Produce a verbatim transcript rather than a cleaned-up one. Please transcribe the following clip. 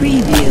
Preview.